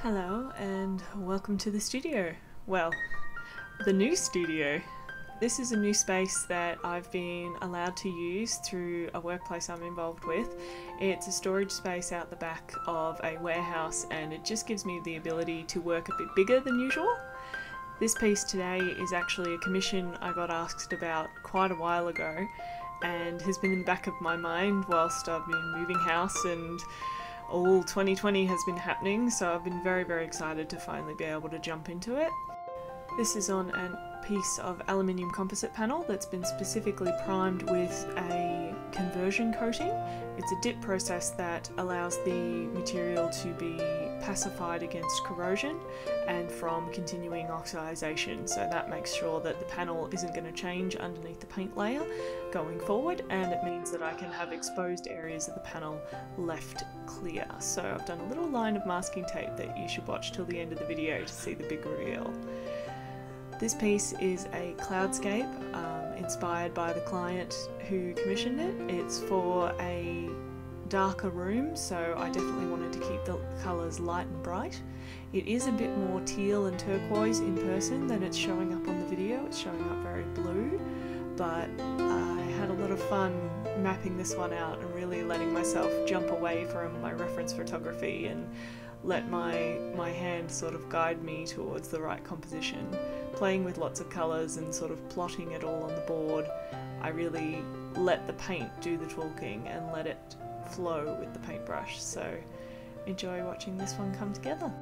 Hello and welcome to the studio. Well, the new studio. This is a new space that I've been allowed to use through a workplace I'm involved with. It's a storage space out the back of a warehouse, and it just gives me the ability to work a bit bigger than usual. This piece today is actually a commission I got asked about quite a while ago and has been in the back of my mind whilst I've been moving house, and all 2020 has been happening, so I've been very, very excited to finally be able to jump into it. This is on a piece of aluminium composite panel that's been specifically primed with a conversion coating. It's a dip process that allows the material to be pacified against corrosion and from continuing oxidization, so that makes sure that the panel isn't going to change underneath the paint layer going forward, and it means that I can have exposed areas of the panel left clear. So I've done a little line of masking tape that you should watch till the end of the video to see the big reveal. This piece is a cloudscape inspired by the client who commissioned it. It's for a darker room, so I definitely wanted to keep the colours light and bright. It is a bit more teal and turquoise in person than it's showing up on the video. It's showing up very blue, but I had a lot of fun mapping this one out and really letting myself jump away from my reference photography and let my hand sort of guide me towards the right composition. Playing with lots of colours and sort of plotting it all on the board, I really let the paint do the talking and let it flow with the paintbrush, so enjoy watching this one come together.